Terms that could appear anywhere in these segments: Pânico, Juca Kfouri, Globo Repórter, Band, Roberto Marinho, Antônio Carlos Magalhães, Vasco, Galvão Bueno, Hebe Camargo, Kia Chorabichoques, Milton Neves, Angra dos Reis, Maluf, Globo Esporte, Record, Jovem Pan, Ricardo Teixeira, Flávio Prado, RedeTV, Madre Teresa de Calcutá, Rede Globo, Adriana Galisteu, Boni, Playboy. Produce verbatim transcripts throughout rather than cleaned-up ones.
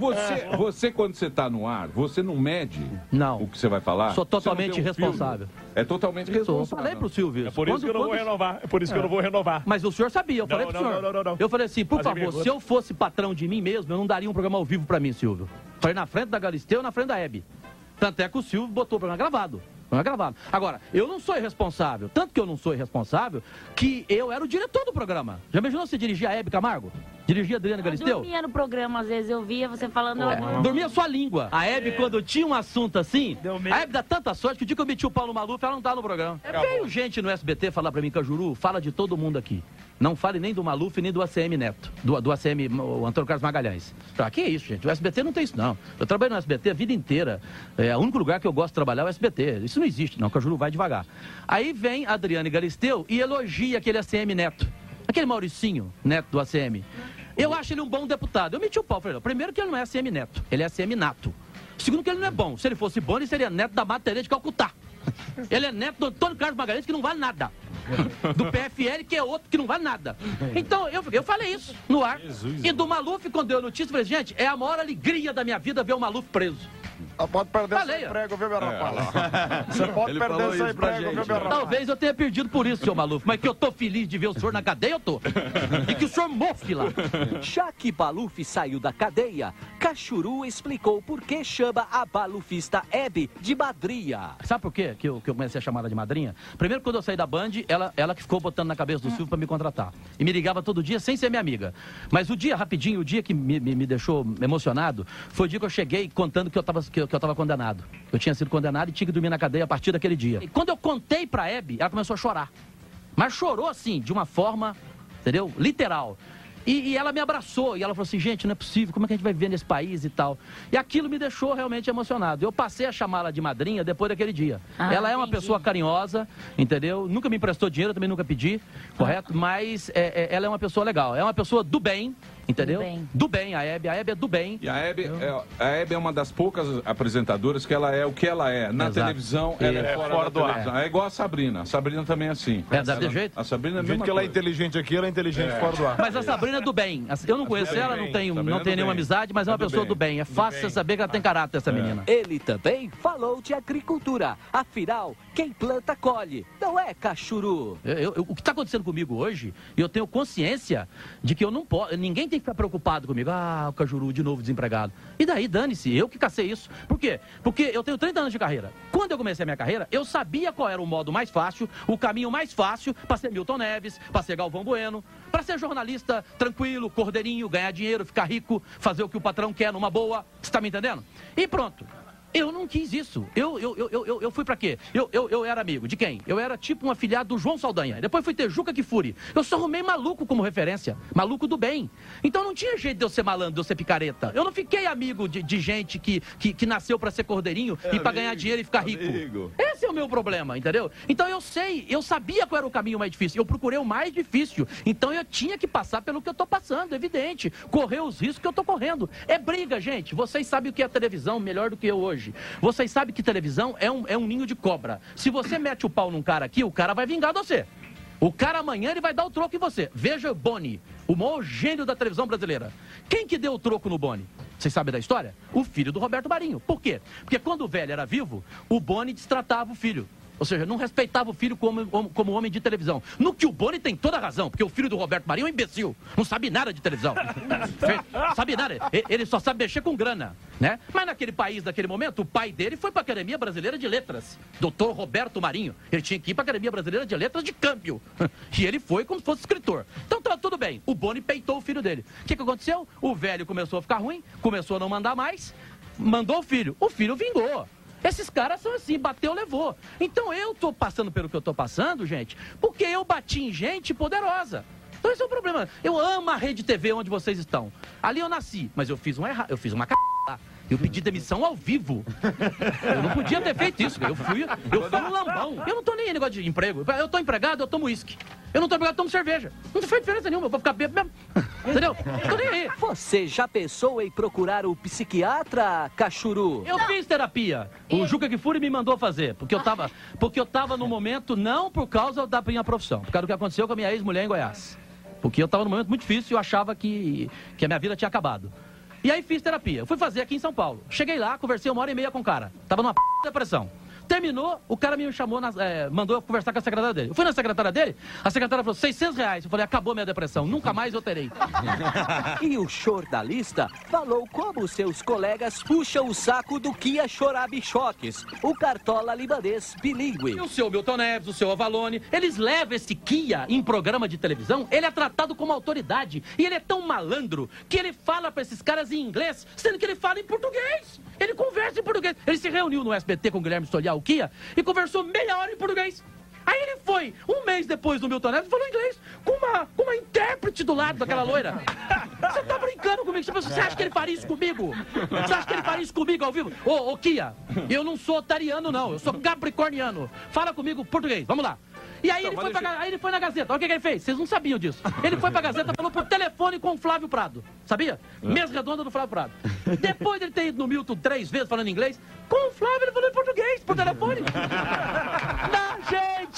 Você, você quando você está no ar, você não mede não. o que você vai falar? Sou totalmente responsável. É totalmente responsável. Eu falei pro Silvio. É por isso quando, que eu não quando... vou renovar. É por isso que é. eu não vou renovar. Mas o senhor sabia, eu falei não, pro senhor. Não, não, não, não, não. Eu falei assim, por Mas favor, se eu fosse patrão de mim mesmo, eu não daria um programa ao vivo para mim, Silvio. Falei na frente da Galisteu e na frente da Hebe. Tanto é que o Silvio botou o programa gravado. Não é gravado. Agora, eu não sou irresponsável. Tanto que eu não sou irresponsável, que eu era o diretor do programa. Já imaginou você dirigir a Hebe Camargo? Dirigir a Adriana Galisteu? Eu dormia no programa, às vezes eu via você falando... É, eu... Dormia sua língua. A Hebe, é. quando tinha um assunto assim, a Hebe dá tanta sorte que o dia que eu meti o pau no Maluf, ela não tá no programa. É veio gente no S B T falar pra mim, Kajuru, fala de todo mundo aqui. Não fale nem do Maluf, nem do A C M Neto, do, do A C M, o Antônio Carlos Magalhães. Pra que isso, gente? O S B T não tem isso, não. Eu trabalhei no S B T a vida inteira. É, o único lugar que eu gosto de trabalhar é o S B T. Isso não existe, não. O Kajuru vai devagar. Aí vem a Adriana Galisteu e elogia aquele A C M Neto. Aquele Mauricinho Neto do A C M. Eu acho ele um bom deputado. Eu meti o pau, falei, primeiro que ele não é A C M Neto, ele é A C M Nato. Segundo que ele não é bom. Se ele fosse bom, ele seria neto da Madre Teresa de Calcutá. Ele é neto do Antônio Carlos Magalhães, que não vale nada. Do P F L, que é outro que não vale nada. Então, eu, eu falei isso no ar. Jesus, e do Maluf, quando deu a notícia, eu falei, gente, é a maior alegria da minha vida ver o Maluf preso. Pode perder Falei, seu emprego, viu, meu é. rapaz? Você pode Ele perder seu emprego, gente, viu, meu rapaz? Talvez eu tenha perdido por isso, seu Maluf, mas que eu tô feliz de ver o senhor na cadeia, eu tô. E que o senhor mofle lá. Já que Maluf saiu da cadeia, Kajuru explicou por que chama a balufista Hebe de madrinha. Sabe por quê que eu, que eu comecei a chamar ela de madrinha? Primeiro, quando eu saí da Band, ela, ela que ficou botando na cabeça do hum. Silvio pra me contratar. E me ligava todo dia sem ser minha amiga. Mas o dia, rapidinho, o dia que me, me, me deixou emocionado, foi o dia que eu cheguei contando que eu tava... Que eu, que eu tava condenado. Eu tinha sido condenado e tinha que dormir na cadeia a partir daquele dia. E quando eu contei pra Hebe, ela começou a chorar. Mas chorou assim, de uma forma, entendeu? Literal. E, e ela me abraçou e ela falou assim, gente, não é possível, como é que a gente vai viver nesse país e tal? E aquilo me deixou realmente emocionado. Eu passei a chamá-la de madrinha depois daquele dia. Ah, ela é uma entendi. pessoa carinhosa, entendeu? Nunca me emprestou dinheiro, eu também nunca pedi, correto? Ah. Mas é, é, ela é uma pessoa legal, é uma pessoa do bem, entendeu? Do bem, do bem a Hebe, a Hebe é do bem. E a Hebe, é, a Hebe é uma das poucas apresentadoras que ela é o que ela é. Na Exato. televisão, ela é, é fora, fora do ar. É. é igual a Sabrina, a Sabrina também é assim. É, dá de jeito? A Sabrina é a mesma jeito que coisa. Ela é inteligente aqui, ela é inteligente é. fora do ar. Mas a Sabrina é do bem. Eu não conheço ela, não tenho, não tenho nenhuma amizade, mas é uma pessoa do bem. É fácil saber que ela tem caráter, essa menina. Ele também falou de agricultura. Afinal, quem planta, colhe. Não é, Kajuru? Eu, eu, o que está acontecendo comigo hoje, eu tenho consciência de que eu não posso... Ninguém tem que ficar preocupado comigo. Ah, o Kajuru de novo desempregado. E daí, dane-se. Eu que cacei isso. Por quê? Porque eu tenho trinta anos de carreira. Quando eu comecei a minha carreira, eu sabia qual era o modo mais fácil, o caminho mais fácil para ser Milton Neves, para ser Galvão Bueno, para ser jornalista... tranquilo, cordeirinho, ganhar dinheiro, ficar rico, fazer o que o patrão quer numa boa, você tá me entendendo? E pronto, eu não quis isso, eu, eu, eu, eu, eu fui pra quê? Eu, eu, eu era amigo de quem? Eu era tipo um afiliado do João Saldanha, depois fui ter Juca Kfouri, eu só arrumei maluco como referência, maluco do bem, então não tinha jeito de eu ser malandro, de eu ser picareta, eu não fiquei amigo de, de gente que, que, que nasceu pra ser cordeirinho é e amigo, pra ganhar dinheiro e ficar amigo. rico, esse é o meu problema, entendeu? Então eu sei, eu sabia qual era o caminho mais difícil, eu procurei o mais difícil, então eu tinha que passar pelo que eu tô passando, evidente, correr os riscos que eu tô correndo, é briga, gente, vocês sabem o que é a televisão melhor do que eu hoje. Vocês sabem que televisão é um, é um ninho de cobra. Se você mete o pau num cara aqui, o cara vai vingar você. O cara amanhã ele vai dar o troco em você. Veja o Boni, o maior gênio da televisão brasileira. Quem que deu o troco no Boni? Vocês sabem da história? O filho do Roberto Marinho. Por quê? Porque quando o velho era vivo, o Boni destratava o filho. Ou seja, não respeitava o filho como, como homem de televisão. No que o Boni tem toda a razão, porque o filho do Roberto Marinho é um imbecil. Não sabe nada de televisão. Sabe nada. Ele só sabe mexer com grana, né? Mas naquele país, naquele momento, o pai dele foi para a Academia Brasileira de Letras. Doutor Roberto Marinho. Ele tinha que ir para a Academia Brasileira de Letras de câmbio. E ele foi como se fosse escritor. Então tá tudo bem. O Boni peitou o filho dele. O que, que aconteceu? O velho começou a ficar ruim, começou a não mandar mais, mandou o filho. O filho vingou. Esses caras são assim, bateu, levou. Então eu tô passando pelo que eu tô passando, gente, porque eu bati em gente poderosa. Então esse é o problema. Eu amo a RedeTV onde vocês estão. Ali eu nasci, mas eu fiz uma erra... eu fiz uma c... Eu pedi demissão ao vivo. Eu não podia ter feito isso. Eu fui, eu fui um lambão. Eu não tô nem em negócio de emprego. Eu tô empregado, eu tomo uísque. Eu não tô empregado, eu tomo cerveja. Não faz diferença nenhuma, eu vou ficar bêbado mesmo. Entendeu? Não tô nem aí. Você já pensou em procurar o psiquiatra, Kajuru? Eu não. fiz terapia. O Juca Kfouri me mandou fazer. Porque eu tava, porque eu tava no momento, não por causa da minha profissão. Por causa do que aconteceu com a minha ex-mulher em Goiás. Porque eu tava num momento muito difícil e eu achava que, que a minha vida tinha acabado. E aí fiz terapia. Fui fazer aqui em São Paulo. Cheguei lá, conversei uma hora e meia com o cara. Tava numa p... depressão. Terminou, o cara me chamou, na, é, mandou eu conversar com a secretária dele. Eu fui na secretária dele, a secretária falou, seiscentos reais. Eu falei, acabou minha depressão, nunca mais eu terei. E o jornalista falou como seus colegas puxam o saco do Kia Chorabichoques, o cartola libanês bilíngue. O seu Milton Neves, o seu Avalone, eles levam esse Kia em programa de televisão, ele é tratado como autoridade. E ele é tão malandro que ele fala pra esses caras em inglês, sendo que ele fala em português. Ele conversa em português. Ele se reuniu no S B T com o Guilherme Stoliar, Kia, e conversou meia hora em português. Aí ele foi, um mês depois do Milton Neves, falou inglês com uma, com uma intérprete do lado daquela loira. Você tá brincando comigo? Você acha que ele faria isso comigo? Você acha que ele faria isso comigo ao vivo? Ô, ô Kia, eu não sou otariano, não. Eu sou capricorniano. Fala comigo português, vamos lá. E aí, então, ele foi pra, aí ele foi na Gazeta. Olha o que, que ele fez. Vocês não sabiam disso. Ele foi pra Gazeta, falou por telefone com o Flávio Prado. Sabia? Mesa redonda do Flávio Prado. Depois de ele ter ido no Milton três vezes falando inglês, com o Flávio ele falou em português, por telefone. Não, gente!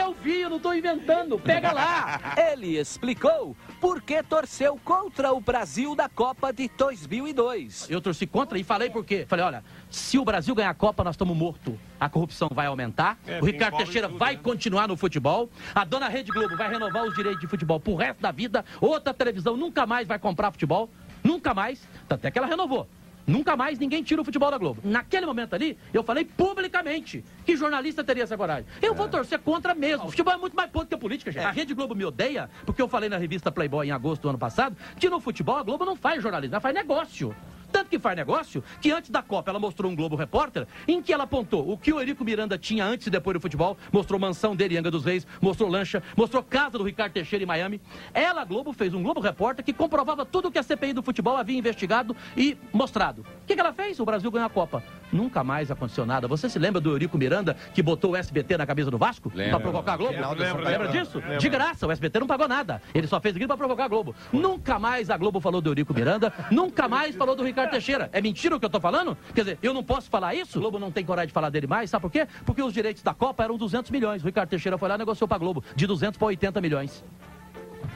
Eu vi, eu não tô inventando. Pega lá! Ele explicou por que torceu contra o Brasil da Copa de dois mil e dois. Eu torci contra e falei por quê. Falei, olha, se o Brasil ganhar a Copa, nós estamos mortos. A corrupção vai aumentar, é, o Ricardo Teixeira tudo, vai né? continuar no futebol, a dona Rede Globo vai renovar os direitos de futebol pro resto da vida, outra televisão nunca mais vai comprar futebol, nunca mais, até que ela renovou. Nunca mais ninguém tira o futebol da Globo. Naquele momento ali, eu falei publicamente que jornalista teria essa coragem. Eu é. vou torcer contra mesmo. O futebol é muito mais ponto que a política, gente. É. A Rede Globo me odeia, porque eu falei na revista Playboy em agosto do ano passado, que no futebol a Globo não faz jornalismo, ela faz negócio. Tanto que faz negócio, que antes da Copa ela mostrou um Globo Repórter, em que ela apontou o que o Eurico Miranda tinha antes e depois do futebol, mostrou mansão dele em Angra dos Reis, mostrou lancha, mostrou casa do Ricardo Teixeira em Miami. Ela, Globo, fez um Globo Repórter que comprovava tudo o que a C P I do futebol havia investigado e mostrado. O que, que ela fez? O Brasil ganhou a Copa. Nunca mais aconteceu nada. Você se lembra do Eurico Miranda que botou o S B T na camisa do Vasco para provocar a Globo? Lembra, lembra, lembra disso? Lembra. De graça, o S B T não pagou nada. Ele só fez aquilo para provocar a Globo. Nunca mais a Globo falou do Eurico Miranda, nunca mais falou do Ricardo Teixeira. É mentira o que eu tô falando? Quer dizer, eu não posso falar isso? A Globo não tem coragem de falar dele mais, sabe por quê? Porque os direitos da Copa eram duzentos milhões. O Ricardo Teixeira foi lá e negociou para a Globo de duzentos para oitenta milhões.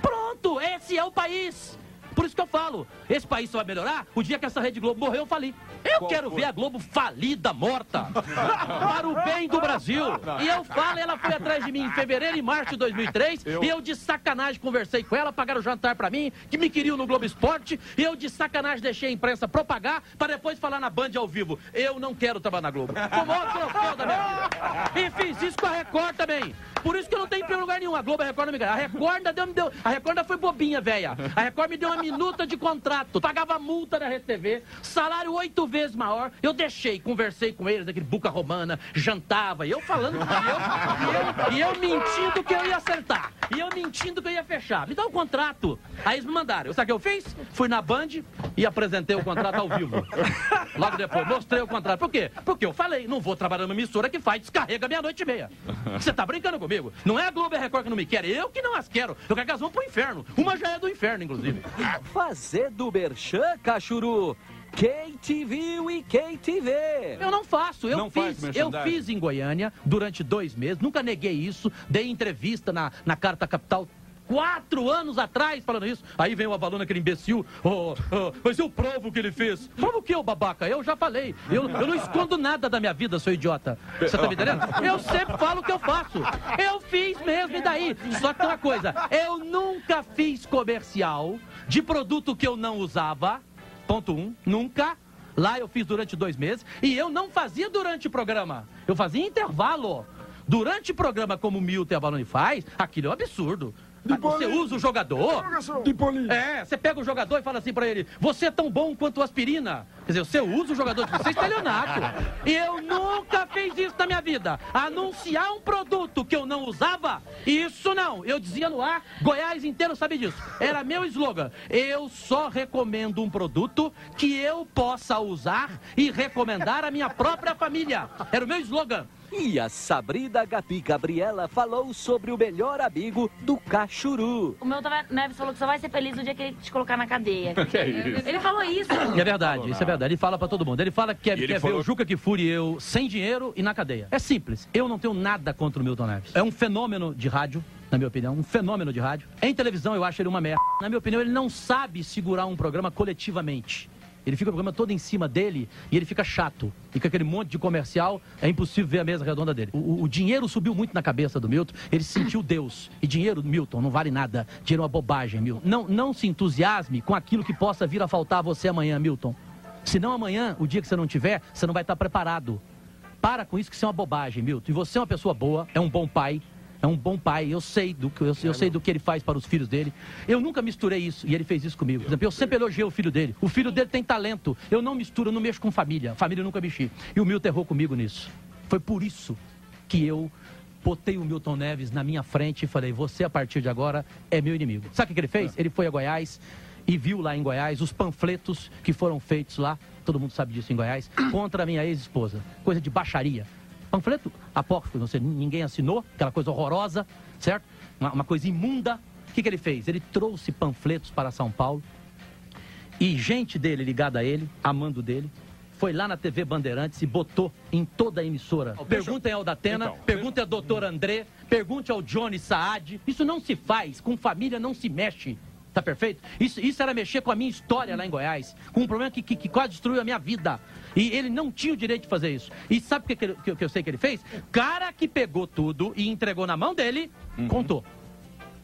Pronto, esse é o país. Por isso que eu falo, esse país só vai melhorar o dia que essa Rede Globo morrer, eu fali. Eu Qual quero foi? ver a Globo falida, morta, para o bem do Brasil. E eu falo, ela foi atrás de mim em fevereiro e março de dois mil e três, eu... e eu de sacanagem conversei com ela, pagaram o jantar pra mim, que me queriam no Globo Esporte, e eu de sacanagem deixei a imprensa propagar, para depois falar na Band ao vivo, eu não quero trabalhar na Globo. Foi o maior troféu da minha vida. E fiz isso com a Record também. Por isso que eu não tenho em lugar nenhum, a Globo e a Record não me ganham. A Record ainda deu, me deu, a Record ainda foi bobinha, velha. A Record me deu uma minuta de contrato, pagava multa na RedeTV, salário oito vezes maior, eu deixei, conversei com eles, aquele buca romana, jantava, e eu falando, e eu, e eu, e eu mentindo que eu ia acertar, e eu mentindo que eu ia fechar, me dá um contrato. Aí eles me mandaram, sabe o que eu fiz? Fui na Band e apresentei o contrato ao vivo. Logo depois, mostrei o contrato. Por quê? Porque eu falei, não vou trabalhar numa emissora que faz descarrega meia-noite e meia. Você tá brincando comigo? Não é a Globo e a Record que não me querem, eu que não as quero, eu quero que elas vão pro inferno. Uma já é do inferno, inclusive. Fazer do merchan, Kajuru, quem te viu e quem te vê. Eu não faço, eu não fiz, eu fiz em Goiânia durante dois meses, nunca neguei isso, dei entrevista na, na Carta Capital quatro anos atrás falando isso. Aí vem o Avalone, aquele imbecil, oh, oh, mas eu provo o que ele fez. Provo o que, ô babaca? Eu já falei, eu, eu não escondo nada da minha vida, seu idiota. Você tá me entendendo? Eu sempre falo o que eu faço, eu fiz mesmo. E daí, só que tem uma coisa, eu nunca fiz comercial de produto que eu não usava, ponto um, nunca. Lá eu fiz durante dois meses, e eu não fazia durante o programa, eu fazia intervalo. Durante o programa, como o Milton e a Avalone faz, aquilo é um absurdo. De você bolinho. usa o jogador. De é, você pega o jogador e fala assim pra ele, você é tão bom quanto aspirina. Quer dizer, você usa o jogador de você, estelionato. E eu nunca fiz isso na minha vida. Anunciar um produto que eu não usava, isso não. Eu dizia no ar, Goiás inteiro sabe disso. Era meu slogan. Eu só recomendo um produto que eu possa usar e recomendar à minha própria família. Era o meu slogan. E a Sabrina Gabi Gabriela falou sobre o melhor amigo do Kajuru. O Milton Neves falou que só vai ser feliz no dia que ele te colocar na cadeia. Que é isso? Ele falou isso. É verdade, isso é verdade. Ele fala pra todo mundo. Ele fala que quer, ele quer falou... ver o Juca Kfouri e eu sem dinheiro e na cadeia. É simples. Eu não tenho nada contra o Milton Neves. É um fenômeno de rádio. na minha opinião, um fenômeno de rádio. Em televisão eu acho ele uma merda. Na minha opinião, ele não sabe segurar um programa coletivamente. Ele fica o programa todo em cima dele e ele fica chato. E com aquele monte de comercial, é impossível ver a mesa redonda dele. O, o dinheiro subiu muito na cabeça do Milton, ele sentiu Deus. E dinheiro, Milton, não vale nada. Dinheiro é uma bobagem, Milton. Não, não se entusiasme com aquilo que possa vir a faltar a você amanhã, Milton. Senão amanhã, o dia que você não tiver, você não vai estar preparado. Para com isso, que isso é uma bobagem, Milton. E você é uma pessoa boa, é um bom pai. É um bom pai, eu sei do que, eu, eu sei do que ele faz para os filhos dele. Eu nunca misturei isso e ele fez isso comigo. Por exemplo, eu sempre elogiei o filho dele. O filho dele tem talento. Eu não misturo, eu não mexo com família. Família eu nunca mexi. E o Milton errou comigo nisso. Foi por isso que eu botei o Milton Neves na minha frente e falei, você a partir de agora é meu inimigo. Sabe o que ele fez? Ele foi a Goiás e viu lá em Goiás os panfletos que foram feitos lá, todo mundo sabe disso em Goiás, contra a minha ex-esposa. Coisa de baixaria. Panfleto apócrifo, não sei, ninguém assinou, aquela coisa horrorosa, certo? Uma, uma coisa imunda. O que, que ele fez? Ele trouxe panfletos para São Paulo e gente dele ligada a ele, amando dele, foi lá na T V Bandeirantes e botou em toda a emissora. Perguntem ao Datena, então, perguntem ao doutor André, pergunte ao Johnny Saad. Isso não se faz, com família não se mexe. Tá perfeito? Isso, isso era mexer com a minha história lá em Goiás, com um problema que, que, que quase destruiu a minha vida. E ele não tinha o direito de fazer isso. E sabe o que, que, que eu sei que ele fez? O cara que pegou tudo e entregou na mão dele, uhum. contou.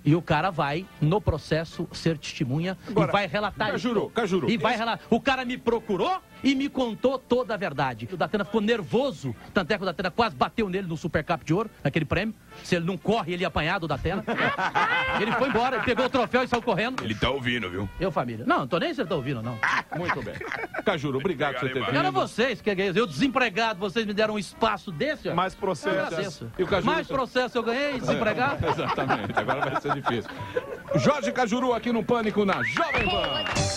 E o cara vai, no processo, ser testemunha. Agora, e vai relatar Kajuru, isso. Kajuru. E vai relatar. O cara me procurou e me contou toda a verdade. O Datena ficou nervoso, tanto é que o Datena quase bateu nele no Super Cap de Ouro, naquele prêmio. Se ele não corre, ele ia apanhar do Datena. Ele foi embora, ele pegou o troféu e saiu correndo. Ele tá ouvindo, viu? Eu, família. Não, não tô nem se ele tá ouvindo, não. Muito bem. Kajuru, obrigado por você ter vindo. Era vocês, que eu desempregado, vocês me deram um espaço desse. Ó. Mais processo. E o Kajuru... Mais processo eu ganhei, desempregado. É, exatamente, agora vai ser difícil. Jorge Kajuru aqui no Pânico, na Jovem Pan.